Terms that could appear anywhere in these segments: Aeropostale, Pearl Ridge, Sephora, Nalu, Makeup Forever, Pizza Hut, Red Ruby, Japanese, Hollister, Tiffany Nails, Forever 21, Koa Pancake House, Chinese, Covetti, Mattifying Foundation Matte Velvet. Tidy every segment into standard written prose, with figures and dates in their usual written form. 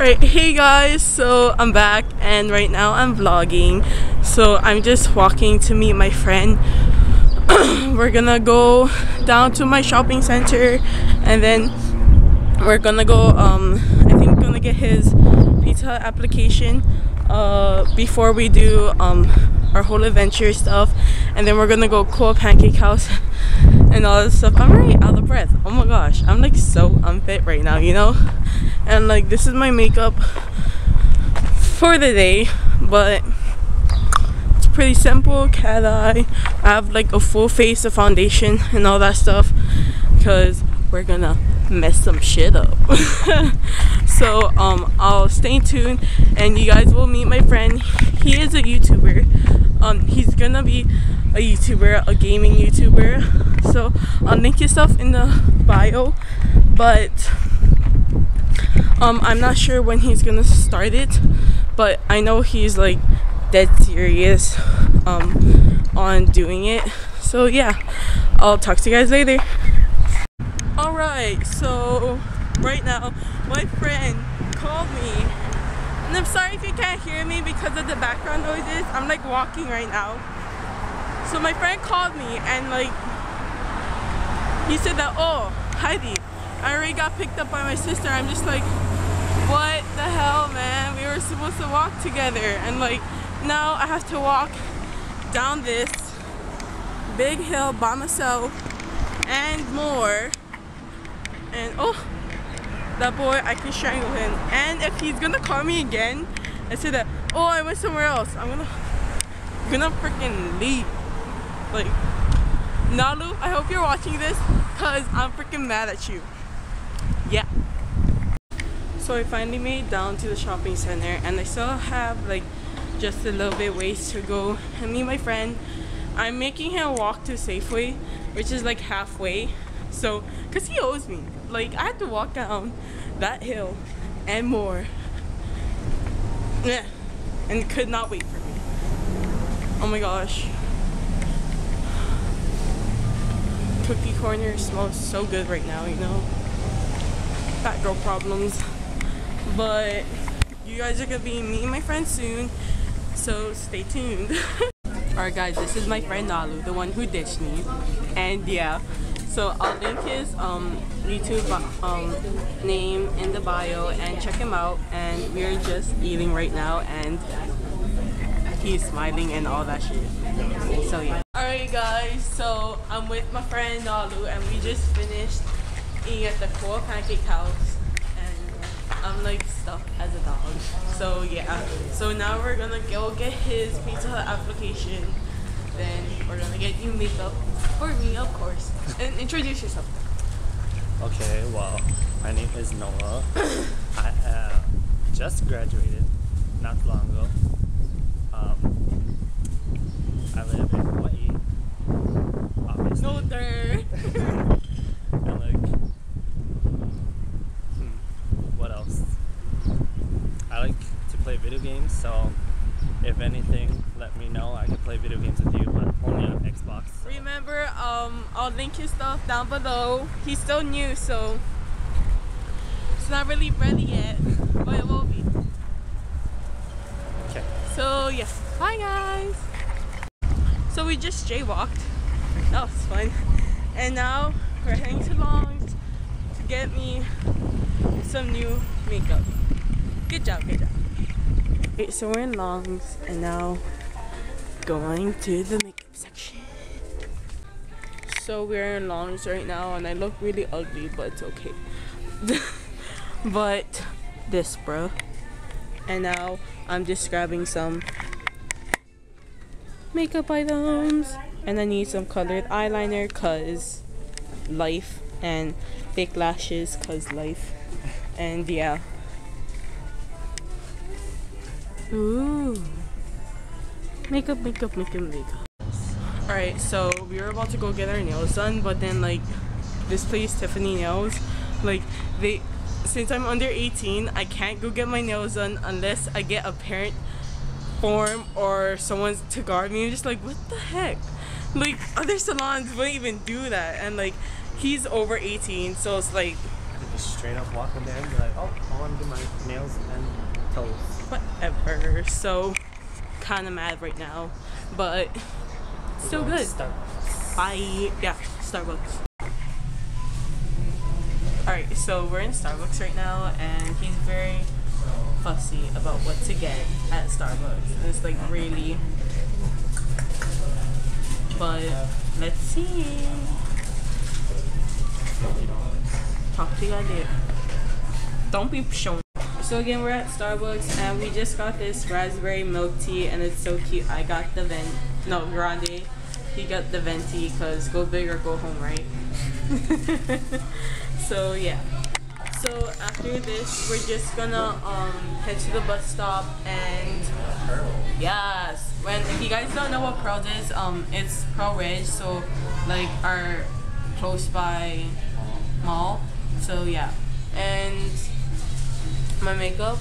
Alright, hey guys, so I'm back and right now I'm vlogging. So I'm just walking to meet my friend. We're gonna go down to my shopping center and then we're gonna go I think we're gonna get his Pizza Hut application before we do our whole adventure stuff, and then we're gonna go Koa Pancake House and all this stuff. I'm already out of breath. Oh my gosh, I'm like so unfit right now, you know? And like this is my makeup for the day, but it's pretty simple. Cat eye. I have like a full face of foundation and all that stuff because we're gonna mess some shit up. So I'll stay tuned and you guys will meet my friend. He is a YouTuber. He's gonna be a YouTuber, a gaming YouTuber. So I'll link his stuff in the bio, but I'm not sure when he's gonna start it, but I know he's like dead serious on doing it. So yeah, I'll talk to you guys later. Alright, so right now my friend called me and I'm sorry if you can't hear me because of the background noises. I'm like walking right now. So my friend called me and like he said that, oh, Heidi, I already got picked up by my sister. I'm just like, what the hell, man? We were supposed to walk together and like now I have to walk down this big hill by myself and more. And oh, that boy, I can strangle him. And if he's gonna call me again and say that, oh, I went somewhere else, I'm gonna freaking leave. Like, Nalu, I hope you're watching this because I'm freaking mad at you. Yeah. So I finally made it down to the shopping center and I still have like just a little bit ways to go and meet my friend. I'm making him walk to Safeway, which is like halfway. So, cause he owes me. Like, I had to walk down that hill and more. Yeah, and could not wait for me. Oh my gosh. Cookie corner smells so good right now, you know? Fat girl problems. But you guys are gonna be meeting my friend soon, so stay tuned. Alright guys, this is my friend Nalu, the one who ditched me. And yeah. So I'll link his YouTube name in the bio and check him out. And we're just eating right now and he's smiling and all that shit. So yeah. Alright guys, so I'm with my friend Nalu and we just finished eating at the Koa Pancake House. And I'm like stuffed as a dog. So yeah. So now we're gonna go get his Pizza Hut application. Then we're gonna get you makeup for me, of course. And introduce yourself. Okay, well, my name is Noah. I just graduated not long ago. I live in Hawaii, obviously. No dirt. And like, what else? I like to play video games, so if anything, let me know. I can play video games with you, but only on Xbox. So. Remember, I'll link his stuff down below. He's still new, so it's not really ready yet, but it will be. Okay. So yeah, bye guys. So we just jaywalked. That was fun. And now we're heading to Long's to get me some new makeup. Good job, good job. So we're in Long's and now going to the makeup section. So we're in Long's right now and I look really ugly, but it's okay. But this, bro. And now I'm just grabbing some makeup items and I need some colored eyeliner cause life, and fake lashes cause life, and yeah. Ooh, makeup, makeup, makeup, makeup. Alright, so we were about to go get our nails done, but then like this place, Tiffany Nails, like they, since I'm under 18, I can't go get my nails done unless I get a parent form or someone's to guard me. I'm just like, what the heck? Like other salons wouldn't even do that, and like he's over 18, so it's like just straight up walk in there and be like, oh, I want to do my nails and toes. Whatever. So, kind of mad right now, but still good. Starbucks. Bye. Yeah, Starbucks. Alright, so we're in Starbucks right now, and he's very fussy about what to get at Starbucks. And it's like really... But, let's see. Talk to you guys later. Don't be showing. So again, we're at Starbucks and we just got this raspberry milk tea and it's so cute. I got the grande. He got the venti because go big or go home, right? So yeah. So after this, we're just gonna head to the bus stop and yes. When if you guys don't know what Pearl is, it's Pearl Ridge. So like our close by mall. So yeah, and my makeup.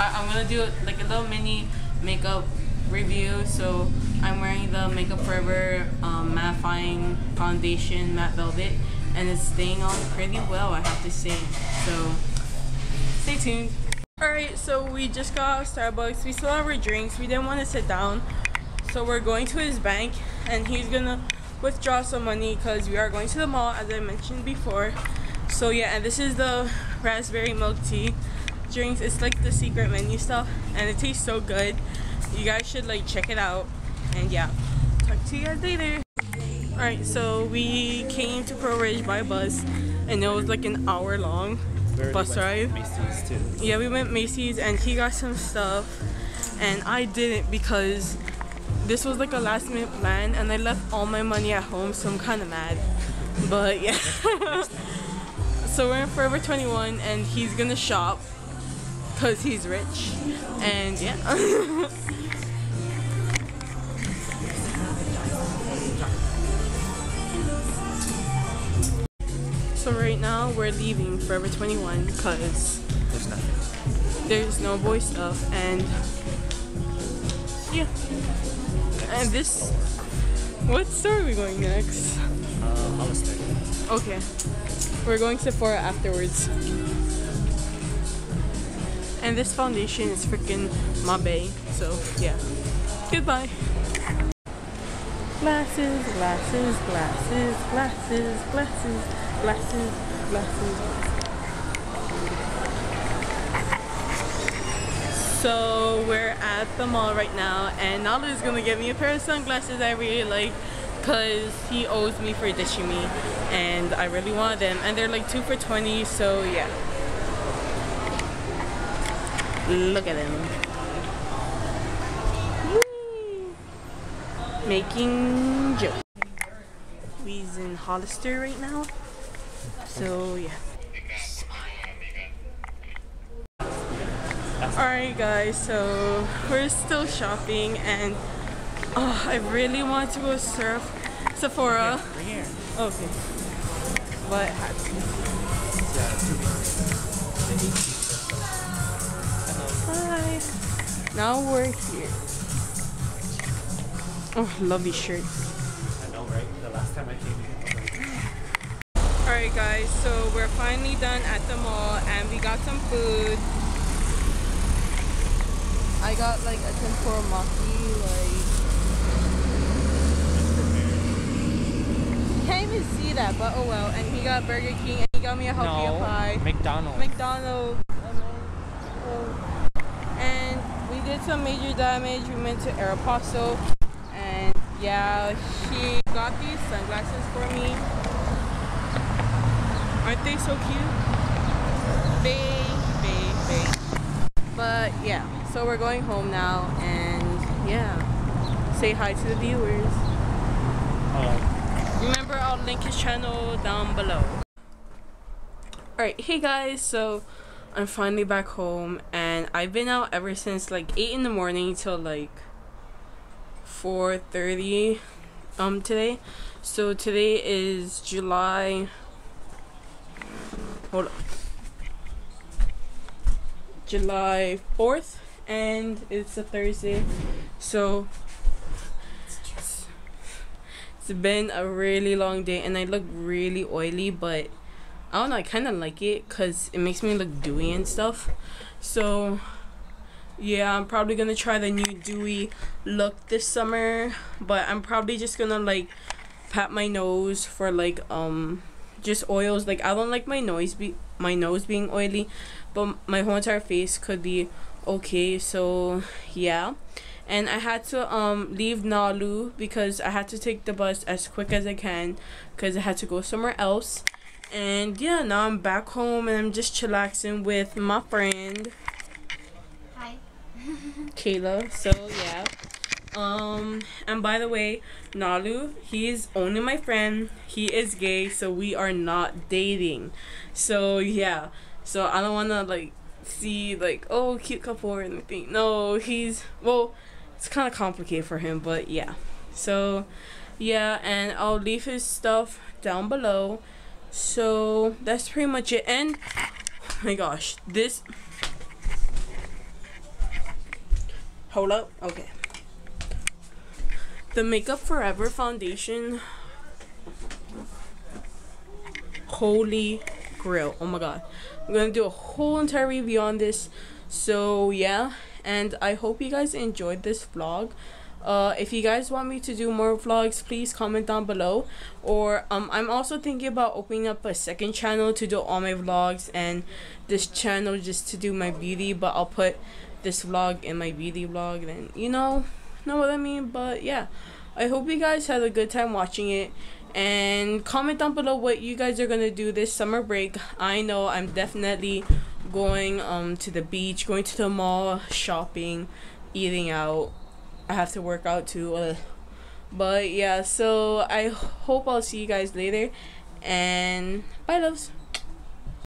I'm gonna do like a little mini makeup review. So I'm wearing the Makeup Forever Mattifying Foundation Matte Velvet, and it's staying on pretty well, I have to say. So stay tuned. Alright, so we just got out of Starbucks. We still have our drinks. We didn't want to sit down, so we're going to his bank, and he's gonna withdraw some money because we are going to the mall, as I mentioned before. So yeah, and this is the raspberry milk tea drinks. It's like the secret menu stuff, and it tastes so good. You guys should like check it out. And yeah, talk to you guys later. Alright, so we came to Pearl Ridge by bus, and it was like an hour long bus ride. Macy's too. Yeah, we went Macy's, and he got some stuff, and I didn't because this was like a last minute plan, and I left all my money at home, so I'm kind of mad. But yeah. So we're in Forever 21, and he's gonna shop because he's rich, and yeah. So right now we're leaving Forever 21 because there's nothing. There's no boy stuff, and yeah. And this, what store are we going next? Hollister. Okay, we're going Sephora afterwards. And this foundation is freaking my bae. So yeah, goodbye. Glasses, glasses, glasses, glasses, glasses. Glasses, glasses. So we're at the mall right now, and Nalu is gonna give me a pair of sunglasses I really like because he owes me for dishing me, and I really want them, and they're like 2 for $20. So yeah, look at them. Whee! Making jokes. We's in Hollister right now. So yeah. Alright guys, so we're still shopping, and oh, I really want to go surf Sephora. Here. Okay. But hi. Now we're here. Oh, love these shirts. I know, right? The last time I came here. Alright guys, so we're finally done at the mall, and we got some food. I got like a tempura maki, like... Can't even see that, but oh well. And he got Burger King, and he got me a jalapeno pie. McDonald's. And we did some major damage. We went to Aeropostale, and yeah, she got these sunglasses for me. Aren't they so cute? Babe. But yeah, so we're going home now, and yeah, say hi to the viewers. Remember, I'll link his channel down below. Alright, hey guys, so I'm finally back home, and I've been out ever since like 8 in the morning till like 4:30 today. So today is July... Hold on. July 4th, and it's a Thursday, so it's been a really long day, and I look really oily, but I don't know, I kind of like it because it makes me look dewy and stuff. So yeah, I'm probably gonna try the new dewy look this summer, but I'm probably just gonna like pat my nose for like just oils. Like I don't like my nose being oily, but my whole entire face could be okay. So yeah. And I had to leave Nalu because I had to take the bus as quick as I can because I had to go somewhere else. And yeah, now I'm back home and I'm just chillaxing with my friend. Hi. Kayla. So yeah. And by the way, Nalu, he is only my friend. He is gay, so we are not dating. So yeah. So I don't wanna like see like, oh, cute couple or anything. No, he's, well, it's kind of complicated for him, but yeah. So yeah, and I'll leave his stuff down below. So that's pretty much it. And oh my gosh, this, hold up, okay, the Makeup Forever foundation, holy grail, oh my god, I'm gonna do a whole entire review on this. So yeah, and I hope you guys enjoyed this vlog. If you guys want me to do more vlogs, please comment down below. Or I'm also thinking about opening up a second channel to do all my vlogs, and this channel just to do my beauty, but I'll put this vlog in my beauty vlog, and you know what I mean. But yeah, I hope you guys had a good time watching it, and comment down below what you guys are gonna do this summer break. I know I'm definitely going to the beach, going to the mall, shopping, eating out. I have to work out too, but yeah, so I hope I'll see you guys later, and bye loves.